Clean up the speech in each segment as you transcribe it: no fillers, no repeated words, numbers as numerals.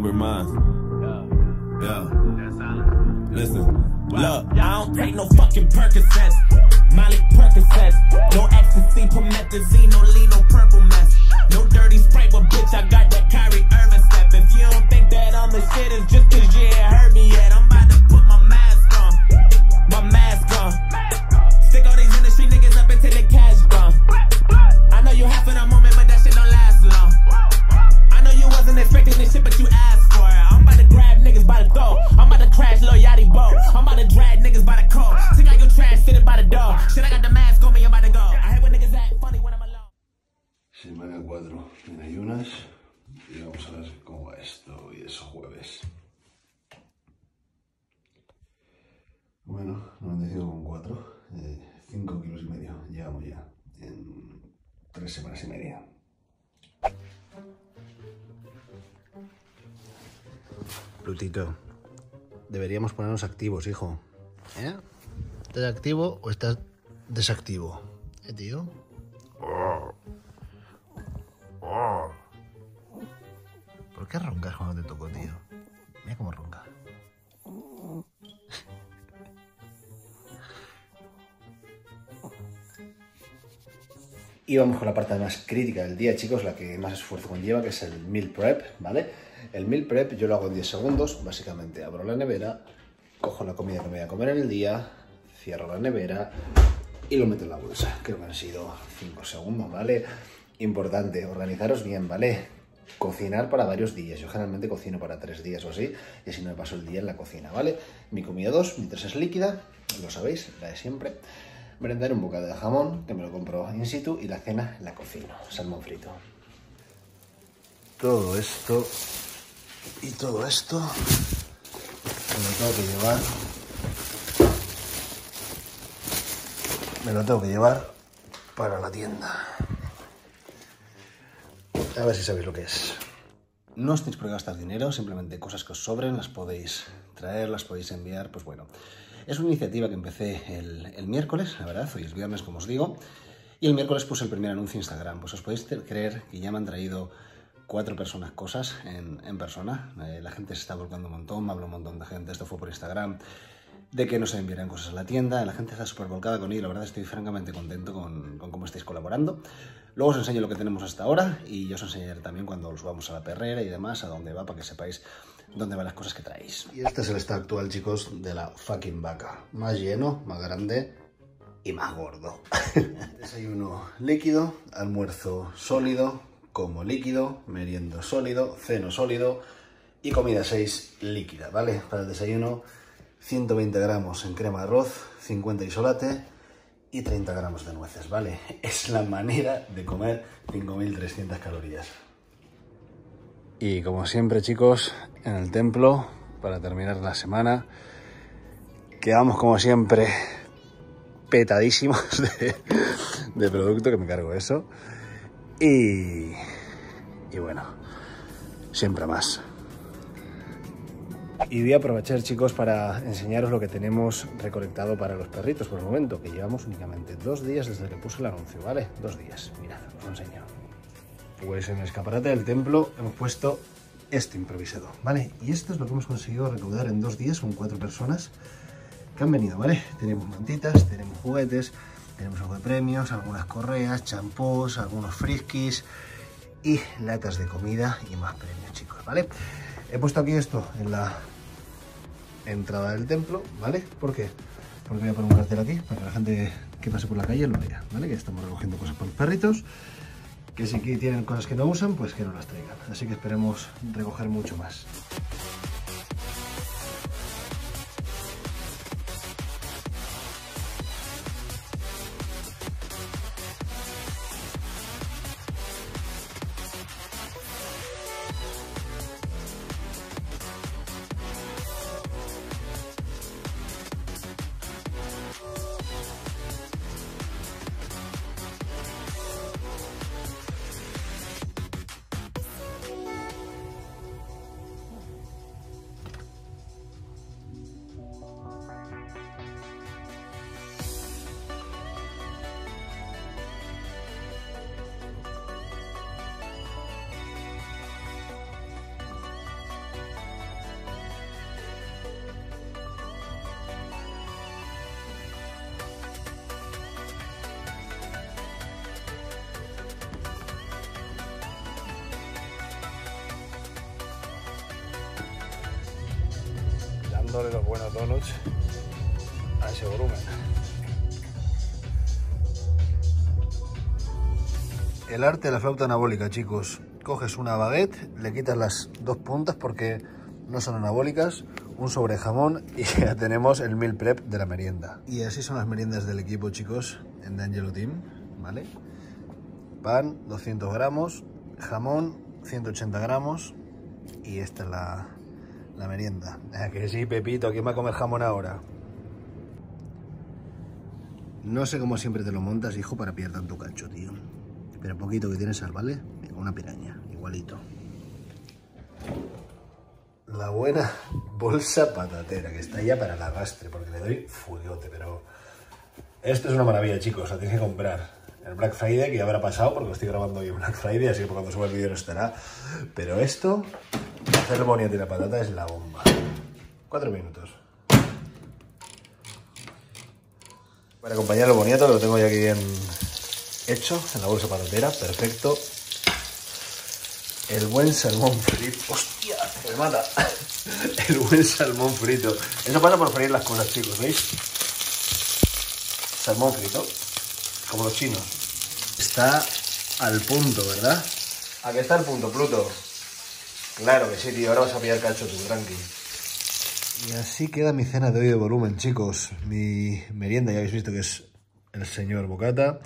sober mind. Yeah. Listen. Look, I don't take no fucking Percocets. Molly Percocets. No ecstasy, promethazine, no lean, no purple mess. No dirty Sprite, but bitch, I got that Kyrie Irving step. If you don't think that I'm the shit, it's just cause you ain't heard me yet. I'm about to put my mask on. My mask on. Stick all these industry niggas up until the cash gone. I know you half in a moment, but that shit don't last long. I know you wasn't expecting this shit, but you asked for it. I'm about to grab niggas by the throat. I'm about to crash Lil Yachty boat. I'm about to drag niggas by the coat. Take out your trash, sit it by the door. Shit, I got the mask on me, I'm about to go. I hate when niggas act funny when I'm alone. Semana 4 en ayunas y vamos a ver cómo va esto y eso jueves. Bueno, 95,4, 5 kilos y medio llevamos ya en 3 semanas y media. Plutito, deberíamos ponernos activos, hijo. ¿Eh? ¿Estás activo o estás desactivo? Tío. ¿Por qué roncas cuando te toco, tío? Mira cómo ronca. Y vamos con la parte más crítica del día, chicos, la que más esfuerzo conlleva, que es el meal prep, ¿vale? El meal prep yo lo hago en 10 segundos, básicamente abro la nevera, cojo la comida que me voy a comer en el día, cierro la nevera y lo meto en la bolsa. Creo que han sido 5 segundos, ¿vale? Importante, organizaros bien, ¿vale? Cocinar para varios días. Yo generalmente cocino para 3 días o así, y así no me paso el día en la cocina, ¿vale? Mi comida 2, mi 3 es líquida, lo sabéis, la de siempre. Merendar un bocado de jamón, que me lo compro in situ, y la cena la cocino, salmón frito. Todo esto y todo esto me lo tengo que llevar para la tienda. A ver si sabéis lo que es. No os tenéis por qué gastar dinero, simplemente cosas que os sobren las podéis traer, las podéis enviar, pues bueno. Es una iniciativa que empecé el miércoles, la verdad, hoy es viernes, como os digo, y el miércoles puse el primer anuncio en Instagram. Pues os podéis creer que ya me han traído 4 personas cosas en persona. La gente se está volcando un montón, me habló un montón de gente, esto fue por Instagram, de que no se enviaran cosas a la tienda, la gente está súper volcada con ello, la verdad estoy francamente contento con cómo estáis colaborando. Luego os enseño lo que tenemos hasta ahora y yo os enseñaré también cuando los vamos a la perrera y demás, a dónde va, para que sepáis dónde van las cosas que traéis. Y este es el estado actual, chicos, de la fucking vaca. Más lleno, más grande y más gordo. Desayuno líquido, almuerzo sólido, como líquido, meriendo sólido, ceno sólido y comida 6 líquida, ¿vale? Para el desayuno, 120 gramos en crema de arroz, 50 isolate y 30 gramos de nueces, ¿vale? Es la manera de comer 5.300 calorías. Y como siempre, chicos, en el templo, para terminar la semana, quedamos como siempre petadísimos de producto, que me cargo eso. Y bueno, siempre más. Y voy a aprovechar, chicos, para enseñaros lo que tenemos recolectado para los perritos por el momento, que llevamos únicamente 2 días desde que puse el anuncio, ¿vale? 2 días, mirad, os lo enseño. Pues en el escaparate del templo hemos puesto este improvisado, ¿vale? Y esto es lo que hemos conseguido recaudar en 2 días, son 4 personas que han venido, ¿vale? Tenemos mantitas, tenemos juguetes, tenemos algo de premios, algunas correas, champús, algunos friskis y latas de comida y más premios, chicos, ¿vale? He puesto aquí esto en la entrada del templo, ¿vale? ¿Por qué? Porque voy a poner un cartel aquí para que la gente que pase por la calle lo vea, ¿vale? Que estamos recogiendo cosas para los perritos, que si tienen cosas que no usan, pues que no las traigan. Así que esperemos recoger mucho más. dándole los buenos donuts a ese volumen. El arte de la flauta anabólica, chicos. Coges una baguette, le quitas las dos puntas porque no son anabólicas, un sobre jamón y ya tenemos el meal prep de la merienda. Y así son las meriendas del equipo, chicos, en DeAngelo Team, ¿vale? Pan, 200 gramos, jamón, 180 gramos y esta es la merienda. Que sí, Pepito, ¿quién va a comer jamón ahora? No sé cómo siempre te lo montas, hijo, para pillar tanto cacho, tío. Pero poquito que tiene sal, ¿vale? Una piraña, igualito. La buena bolsa patatera, que está ya para el arrastre, porque le doy fugote, pero... Esto es una maravilla, chicos, la tienes que comprar. El Black Friday, que ya habrá pasado, porque lo estoy grabando hoy en Black Friday, así que por cuando suba el vídeo no estará. Pero esto, hacer boniato y la patata es la bomba. 4 minutos. Para acompañar el boniato, lo tengo ya aquí bien hecho, en la bolsa patatera, perfecto. El buen salmón frito. ¡Hostia! Me mata. El buen salmón frito. Eso pasa por freír las cosas, chicos, ¿veis? Salmón frito. Como los chinos. Está al punto, ¿verdad? ¿A qué está al punto, Pluto? Claro que sí, tío. Ahora vas a pillar cacho tú, tranqui. Y así queda mi cena de hoy de volumen, chicos. Mi merienda, ya habéis visto que es el señor Bocata.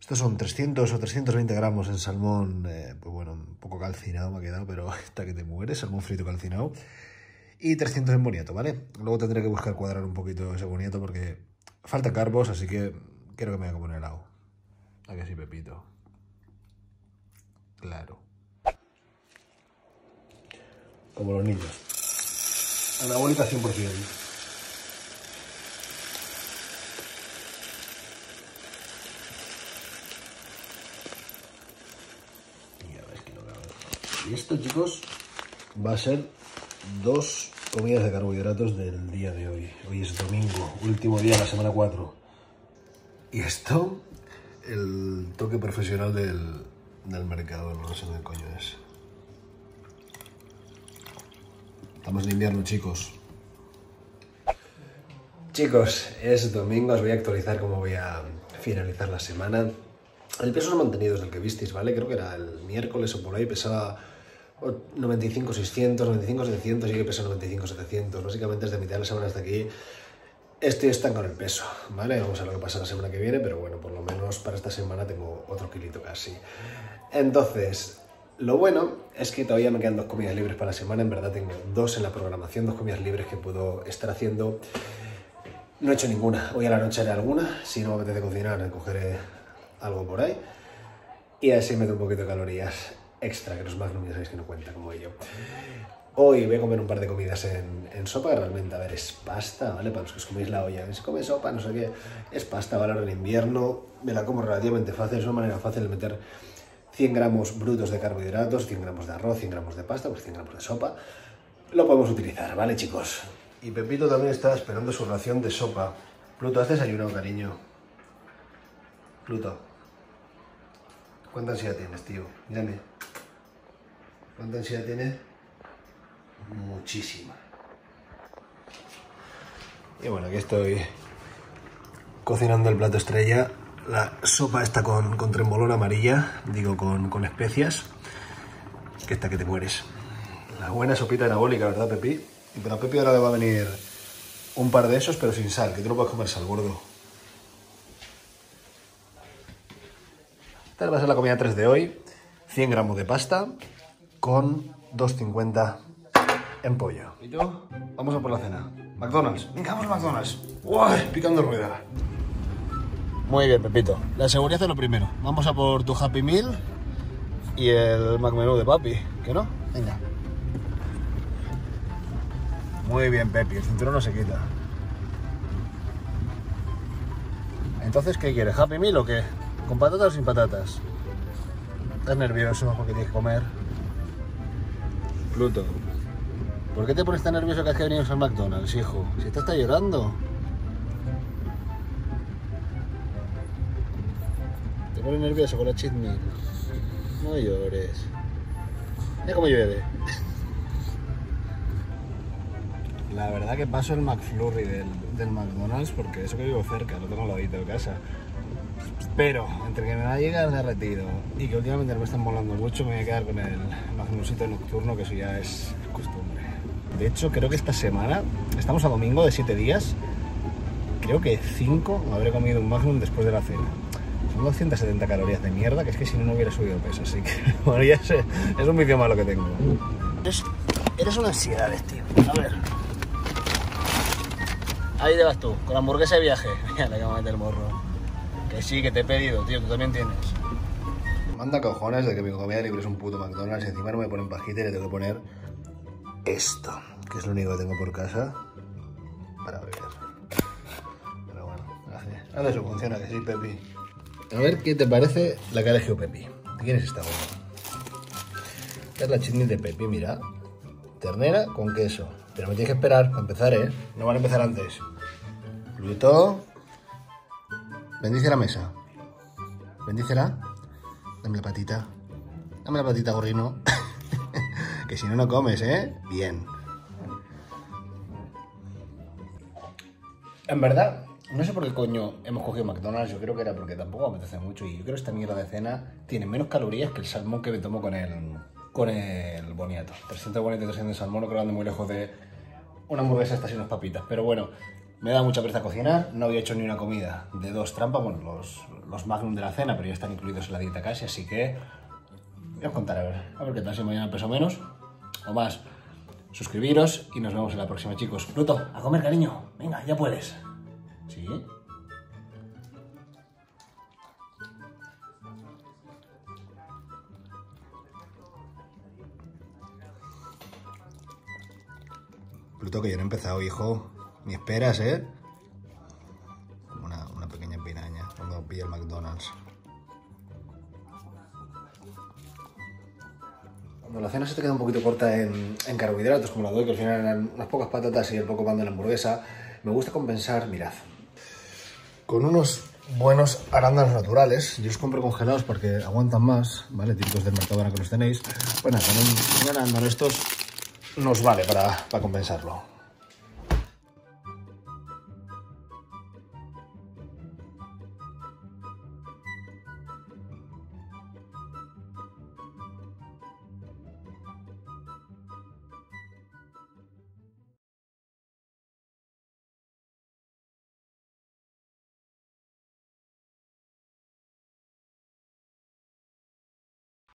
Estos son 300 o 320 gramos en salmón, pues bueno, un poco calcinado me ha quedado, pero está que te mueres, salmón frito calcinado. Y 300 en boniato, ¿vale? Luego tendré que buscar cuadrar un poquito ese boniato porque falta carbos, así que creo que me voy a comer helado. ¿A que sí, Pepito? Claro. Como los niños. Anabólica 100%. Y esto, chicos, va a ser 2 comidas de carbohidratos del día de hoy. Hoy es domingo, último día de la semana 4. Y esto, el toque profesional del mercado, no sé qué coño es. Estamos en invierno, chicos. Chicos, es domingo, os voy a actualizar cómo voy a finalizar la semana. El peso mantenido es el que visteis, ¿vale? Creo que era el miércoles o por ahí, pesaba 95.600, 95.700, y que pesa 95.700. Básicamente desde mitad de la semana hasta aquí estoy estancado en el peso, ¿vale? Vamos a ver lo que pasa la semana que viene, pero bueno, por lo menos para esta semana tengo otro kilito casi. Entonces, lo bueno es que todavía me quedan 2 comidas libres para la semana. En verdad tengo 2 en la programación, 2 comidas libres que puedo estar haciendo. No he hecho ninguna. Hoy a la noche haré alguna. Si no me apetece cocinar, cogeré algo por ahí y así meto un poquito de calorías extra, que los Magnum ya sabéis que no cuenta como ello. Hoy voy a comer un par de comidas en sopa, que realmente, a ver, es pasta, ¿vale? Para los que os coméis la olla, si coméis sopa, no sé qué, es pasta, ¿vale? Ahora en invierno me la como relativamente fácil, es una manera fácil de meter 100 gramos brutos de carbohidratos, 100 gramos de arroz, 100 gramos de pasta, pues 100 gramos de sopa, lo podemos utilizar, ¿vale, chicos? Y Pepito también está esperando su ración de sopa. Pluto, ¿has desayunado, cariño? Pluto, ¿cuánta ansiedad tienes, tío? Mírame. ¿Cuánta ansiedad tienes? Muchísima. Y bueno, aquí estoy cocinando el plato estrella. La sopa está con trembolona amarilla, digo, con especias. Que está que te mueres. La buena sopita anabólica, ¿verdad, Pepi? Pero a Pepi ahora le va a venir un par de esos, pero sin sal, que tú no puedes comer sal, gordo. Esta va a ser la comida 3 de hoy, 100 gramos de pasta con 2,50 en pollo. Y yo, vamos a por la cena. McDonald's, venga, vamos a McDonald's. Uy, picando rueda. Muy bien, Pepito. La seguridad es lo primero. Vamos a por tu Happy Meal y el McMenú de papi, ¿que no? Venga. Muy bien, Pepi, el cinturón no se quita. Entonces, ¿qué quieres? ¿Happy Meal o qué? ¿Con patatas o sin patatas? Estás nervioso porque tienes que comer. Pluto, ¿por qué te pones tan nervioso que has venido al McDonald's, hijo? Si te está llorando. Te pones nervioso con la cheat meal. No llores. Mira cómo llueve. La verdad que paso el McFlurry del McDonald's porque eso que vivo cerca, lo tengo al ladito de casa. Pero entre que me va a llegar derretido y que últimamente me están volando mucho, me voy a quedar con el Magnumcito nocturno, que eso ya es costumbre. De hecho, creo que esta semana, estamos a domingo de 7 días, creo que 5 habré comido un Magnum después de la cena. Son 270 calorías de mierda, que es que si no, no hubiera subido peso, así que bueno, ya sé, es un vicio malo que tengo. Eres una ansiedad, tío. A ver. Ahí te vas tú, con la hamburguesa de viaje. Mira, le acabo de meter el morro. Que sí, que te he pedido, tío, tú también tienes. Manda cojones de que mi comida libre es un puto McDonald's. Encima no me ponen pajita y le tengo que poner esto, que es lo único que tengo por casa para beber. Pero bueno, gracias. Ahora eso funciona, que sí, Pepi. A ver qué te parece la que ha elegido Pepi. ¿De quién es esta gorda? Esta es la chutney de Pepi, mira. Ternera con queso. Pero me tienes que esperar para empezar, ¿eh? No van a empezar antes. Pluto. Bendice la mesa. Bendícela. Dame la patita. Dame la patita, gorrino. Que si no, no comes, ¿eh? Bien. En verdad, no sé por qué coño hemos cogido McDonald's. Yo creo que era porque tampoco me apetece mucho. Y yo creo que esta mierda de cena tiene menos calorías que el salmón que me tomo con el boniato. 300 boniato y 300 de salmón, no creo que ande muy lejos de una hamburguesa estas y unas papitas. Pero bueno, me da mucha pereza cocinar, no había hecho ni una comida de dos trampas, bueno, los Magnum de la cena, pero ya están incluidos en la dieta casi, así que voy a contar a ver qué tal, si mañana peso menos o más. Suscribiros y nos vemos en la próxima, chicos. Pluto, a comer, cariño, venga, ya puedes. ¿Sí? Pluto, que yo no he empezado, hijo. Ni esperas, ¿eh? Como una pequeña piraña cuando pilla el McDonald's. Cuando la cena se te queda un poquito corta en carbohidratos, como la doy, que al final eran unas pocas patatas y el poco pan de la hamburguesa, me gusta compensar, mirad, con unos buenos arándanos naturales. Yo os compro congelados porque aguantan más, ¿vale? Típicos del mercado, ahora que los tenéis. Bueno, con un arándano estos nos vale para compensarlo.